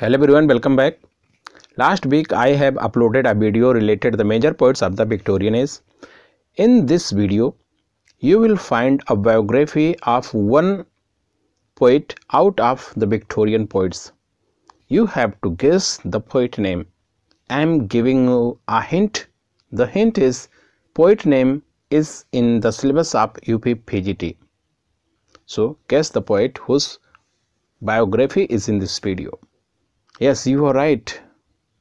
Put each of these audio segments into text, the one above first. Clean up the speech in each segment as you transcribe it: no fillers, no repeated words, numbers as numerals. Hello everyone, welcome back. Last week I have uploaded a video related the major poets of the Victorian age. In this video, you will find a biography of one poet out of the Victorian poets. You have to guess the poet name. I am giving you a hint. The hint is poet name is in the syllabus of UP PGT. So guess the poet whose biography is in this video. Yes, you are right.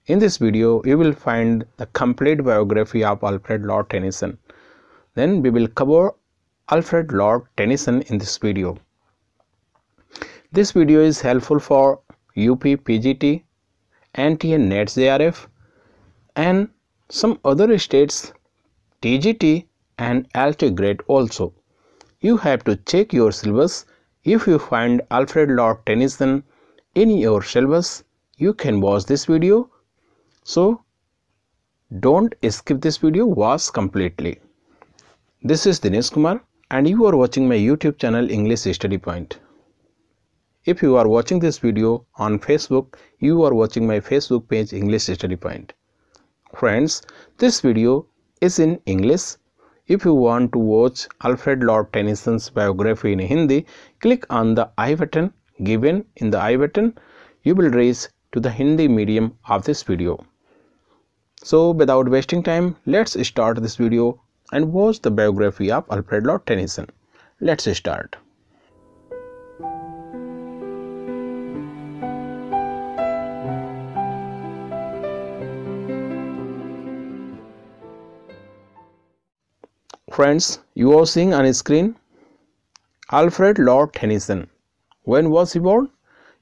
In this video, you will find the complete biography of Alfred Lord Tennyson. Then we will cover Alfred Lord Tennyson in this video. This video is helpful for UP PGT, NT and NET-JRF, and some other states TGT and LT grade also. You have to check your syllabus. If you find Alfred Lord Tennyson in your syllabus, you can watch this video, so don't skip this video, watch completely. This is Dinesh Kumar and you are watching my YouTube channel English Study Point. If you are watching this video on Facebook, you are watching my Facebook page English Study Point. Friends, this video is in English. If you want to watch Alfred Lord Tennyson's biography in Hindi, click on the I button given in the I button. You will reach to the Hindi medium of this video. So without wasting time, let's start this video and watch the biography of Alfred Lord Tennyson. Let's start. Friends, you are seeing on screen Alfred Lord Tennyson. When was he born?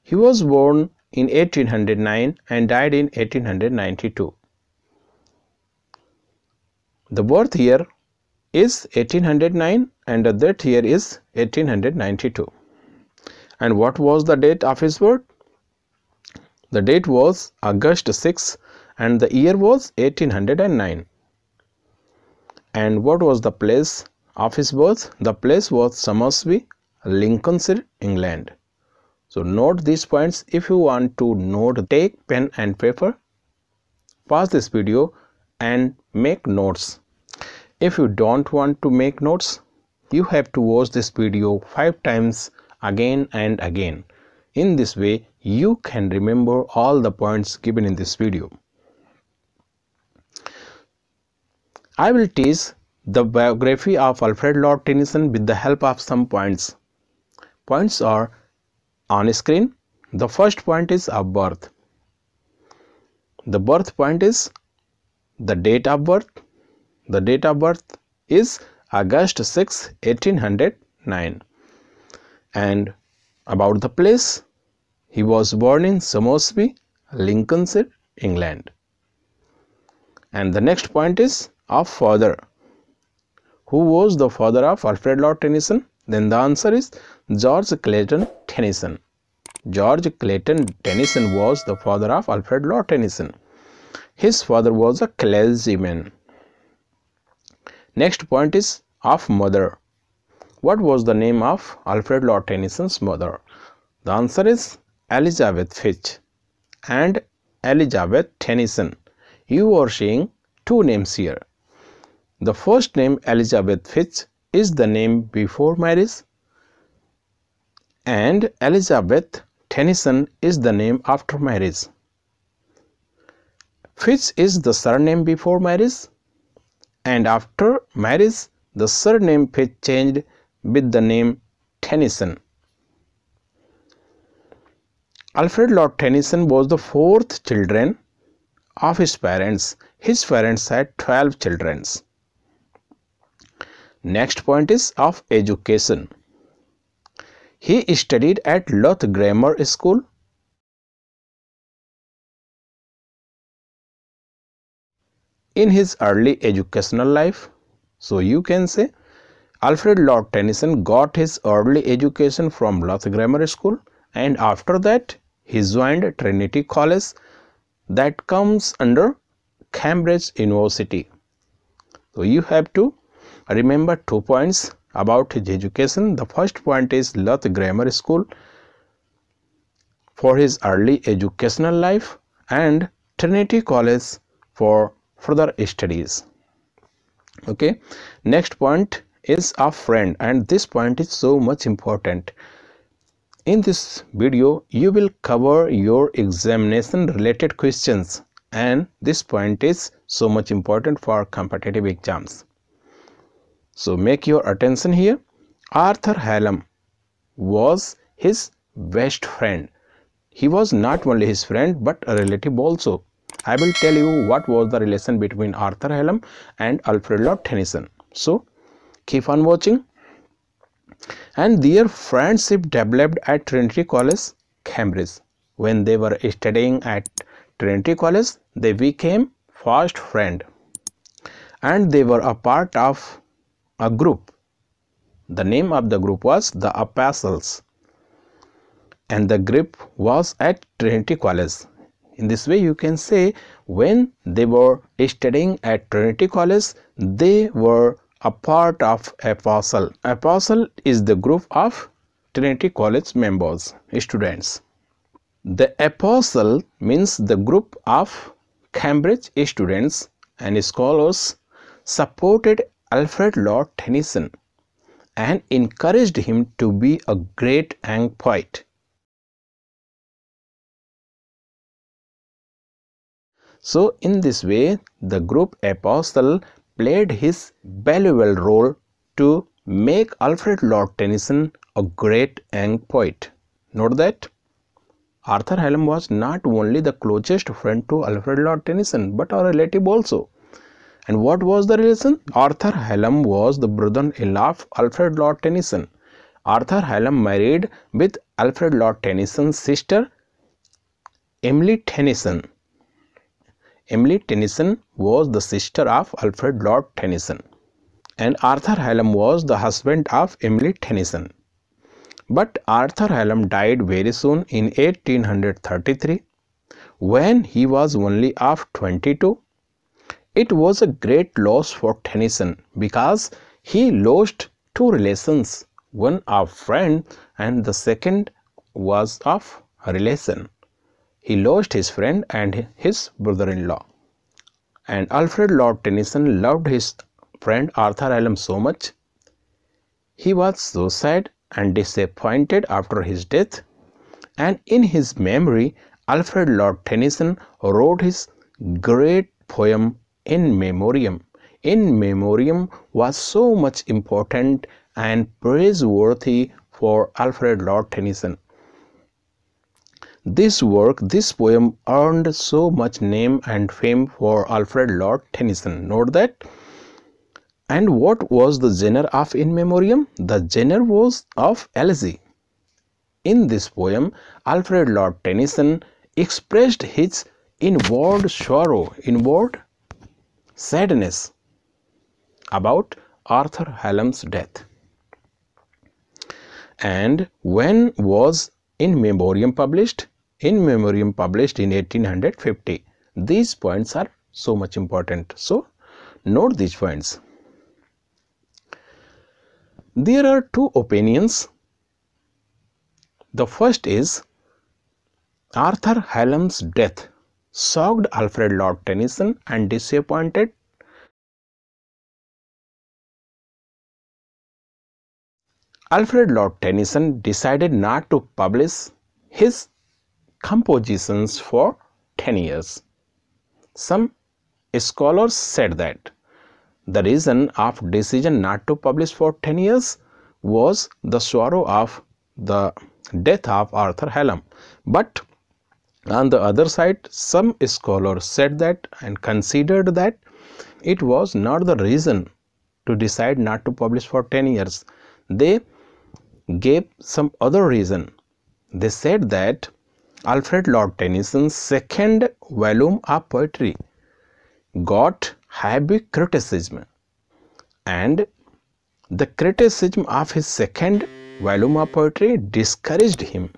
He was born in 1809 and died in 1892. The birth year is 1809 and the death year is 1892. And what was the date of his birth? The date was August 6 and the year was 1809. And what was the place of his birth? The place was Somersby, Lincolnshire, England. So note these points. If you want to note, take pen and paper, pause this video and make notes. If you don't want to make notes, you have to watch this video 5 times again and again. In this way, you can remember all the points given in this video. I will teach the biography of Alfred Lord Tennyson with the help of some points. Points are on screen. The first point is of birth. The birth point is the date of birth. The date of birth is August 6, 1809. And about the place, he was born in Somersby, Lincolnshire, England. And the next point is of father. Who was the father of Alfred Lord Tennyson? Then the answer is George Clayton Tennyson. George Clayton Tennyson was the father of Alfred Lord Tennyson. His father was a clergyman. Next point is of mother. What was the name of Alfred Lord Tennyson's mother? The answer is Elizabeth Fitch and Elizabeth Tennyson. You are seeing 2 names here. The first name Elizabeth Fitch is the name before marriage, and Elizabeth Tennyson is the name after marriage. Fitch is the surname before marriage, and after marriage the surname Fitch changed with the name Tennyson. Alfred Lord Tennyson was the 4th child of his parents. His parents had 12 children. Next point is of education. He studied at Louth Grammar School. In his early educational life, so you can say Alfred Lord Tennyson got his early education from Louth Grammar School, and after that he joined Trinity College that comes under Cambridge University. So you have to remember 2 points about his education. The first point is Louth Grammar School. for his early educational life and Trinity College for further studies. Okay, next point is a friend, and this point is so much important. In this video you will cover your examination related questions, and this point is so much important for competitive exams. So make your attention here. Arthur Hallam was his best friend. He was not only his friend but a relative also. I will tell you what was the relation between Arthur Hallam and Alfred Lord Tennyson. So keep on watching. And their friendship developed at Trinity College, Cambridge. When they were studying at Trinity College, they became fast friends, and they were a part of a group. The name of the group was the Apostles, and the group was at Trinity College. In this way you can say, when they were studying at Trinity College, they were a part of Apostle. Apostle is the group of Trinity College members, students. The Apostle means the group of Cambridge students and scholars supported Alfred Lord Tennyson and encouraged him to be a great young poet. So in this way the group Apostle played his valuable role to make Alfred Lord Tennyson a great young poet. Note that Arthur Hallam was not only the closest friend to Alfred Lord Tennyson but a relative also. And what was the relation? Arthur Hallam was the brother-in-law of Alfred Lord Tennyson. Arthur Hallam married with Alfred Lord Tennyson's sister Emily Tennyson. Emily Tennyson was the sister of Alfred Lord Tennyson, and Arthur Hallam was the husband of Emily Tennyson. But Arthur Hallam died very soon in 1833 when he was only of 22. It was a great loss for Tennyson because he lost two relations, one of friend and the second was of relation. He lost his friend and his brother-in-law. And Alfred Lord Tennyson loved his friend Arthur Hallam so much. He was so sad and disappointed after his death. And in his memory, Alfred Lord Tennyson wrote his great poem In Memoriam. In Memoriam was so much important and praiseworthy for Alfred Lord Tennyson. This work, this poem, earned so much name and fame for Alfred Lord Tennyson. Note that. And what was the genre of In Memoriam? The genre was of elegy. In this poem, Alfred Lord Tennyson expressed his inward sorrow, inward sadness about Arthur Hallam's death. And when was In Memoriam published? In Memoriam published in 1850. These points are so much important. So note these points. There are two opinions. The first is Arthur Hallam's death shocked Alfred Lord Tennyson and disappointed Alfred Lord Tennyson. Decided not to publish his compositions for 10 years. Some scholars said that the reason of decision not to publish for 10 years was the sorrow of the death of Arthur Hallam. But on the other side, some scholars said that and considered that it was not the reason to decide not to publish for 10 years. They gave some other reason. They said that Alfred Lord Tennyson's second volume of poetry got heavy criticism, and the criticism of his second volume of poetry discouraged him.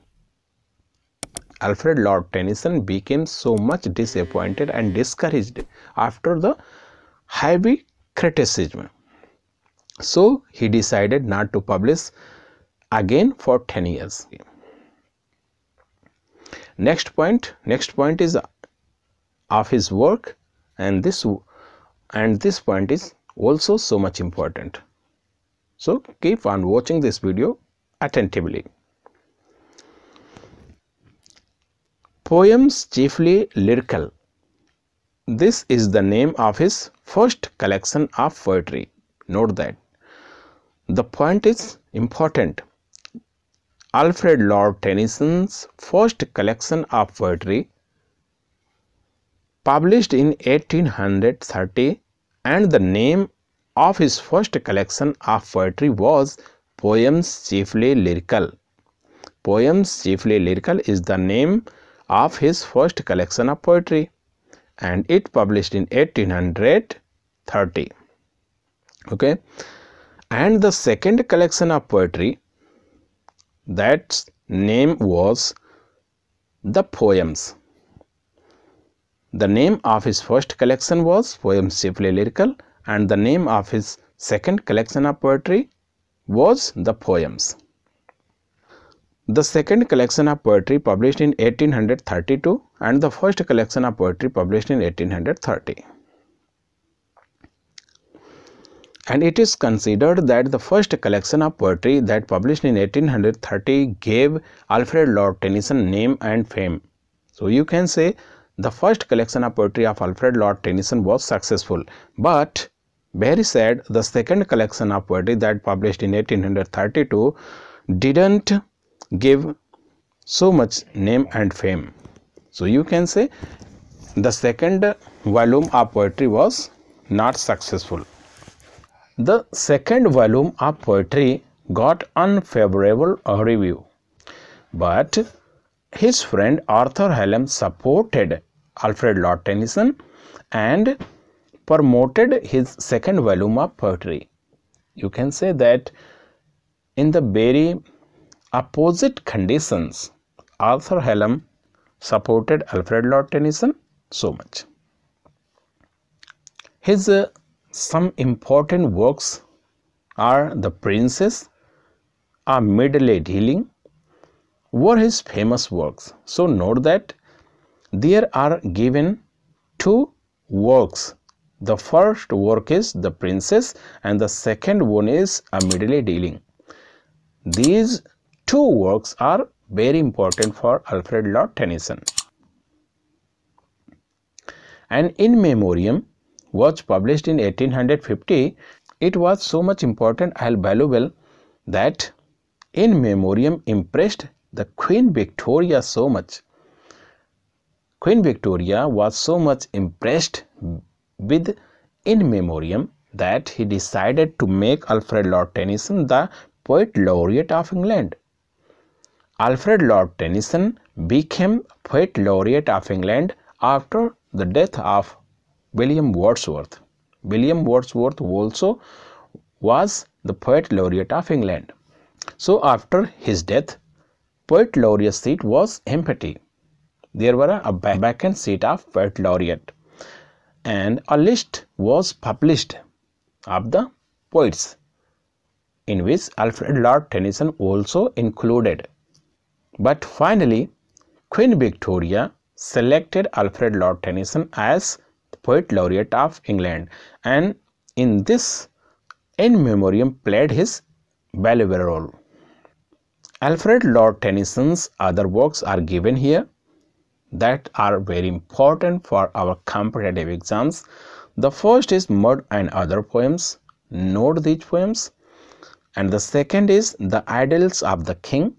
Alfred Lord Tennyson became so much disappointed and discouraged after the heavy criticism. So he decided not to publish again for 10 years. Next point is of his work, and this point is also so much important. So keep on watching this video attentively. Poems Chiefly Lyrical. This is the name of his first collection of poetry. Note that. The point is important. Alfred Lord Tennyson's first collection of poetry, published in 1830, and the name of his first collection of poetry was Poems Chiefly Lyrical. Poems Chiefly Lyrical is the name of his first collection of poetry, and it published in 1830. Okay, and the second collection of poetry, that name was the Poems. The name of his first collection was Poems Chiefly Lyrical, and the name of his second collection of poetry was the Poems. The second collection of poetry published in 1832, and the first collection of poetry published in 1830. And it is considered that the first collection of poetry that published in 1830 gave Alfred Lord Tennyson name and fame. So you can say the first collection of poetry of Alfred Lord Tennyson was successful, but very sad, the second collection of poetry that published in 1832 didn't give so much name and fame. So you can say the second volume of poetry was not successful. The second volume of poetry got unfavorable review, but his friend Arthur Hallam supported Alfred Lord Tennyson and promoted his second volume of poetry. You can say that in the very opposite conditions, Arthur Hallam supported Alfred Lord Tennyson so much. His some important works are The Princess, A Middle-Aid Healing, were his famous works. So note that there are given two works. The first work is The Princess, and the second one is A Middle-Aid Healing. These two works are very important for Alfred Lord Tennyson. And In Memoriam was published in 1850. It was so much important and valuable that In Memoriam impressed the Queen Victoria so much. Queen Victoria was so much impressed with In Memoriam that he decided to make Alfred Lord Tennyson the Poet Laureate of England. Alfred Lord Tennyson became Poet Laureate of England after the death of William Wordsworth. William Wordsworth also was the Poet Laureate of England. So after his death, Poet Laureate seat was empty. There were a vacant seat of Poet Laureate, and a list was published of the poets in which Alfred Lord Tennyson also included. But finally, Queen Victoria selected Alfred Lord Tennyson as Poet Laureate of England, and in this In Memoriam played his valuable role. Alfred Lord Tennyson's other works are given here that are very important for our competitive exams. The first is Maud and Other Poems. Note these poems. And the second is The Idols of the King.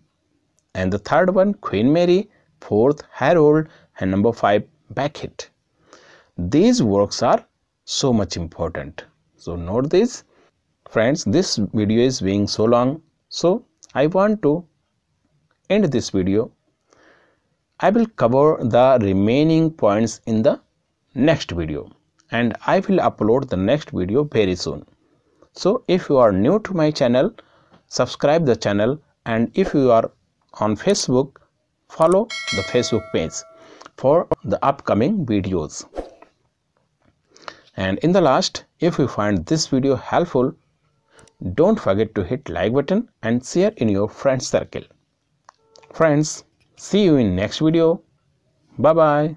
And the third one, Queen Mary. Fourth, Harold. And number 5, Beckett. These works are so much important. So note this. Friends, this video is being so long, so I want to end this video. I will cover the remaining points in the next video, and I will upload the next video very soon. So if you are new to my channel, subscribe the channel, and if you are on Facebook, follow the Facebook page for the upcoming videos. And in the last, if you find this video helpful, don't forget to hit like button and share in your friend circle. Friends, see you in next video. Bye bye.